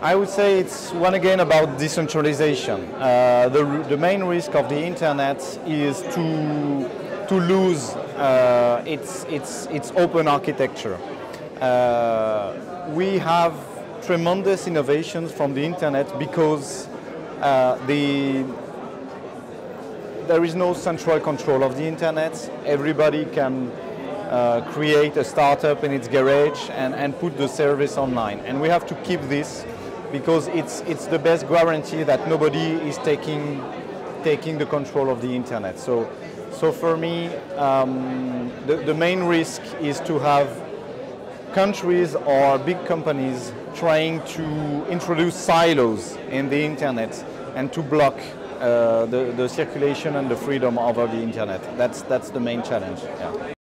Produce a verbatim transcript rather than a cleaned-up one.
I would say it's once again about decentralization. Uh, the, the main risk of the internet is to, to lose uh, its, its, its open architecture. Uh, we have tremendous innovations from the internet because uh, the, there is no central control of the internet. Everybody can Uh, create a startup in its garage and, and put the service online. And we have to keep this because it's, it's the best guarantee that nobody is taking, taking the control of the internet. So, so for me, um, the, the main risk is to have countries or big companies trying to introduce silos in the internet and to block uh, the, the circulation and the freedom over the internet. That's, that's the main challenge. Yeah.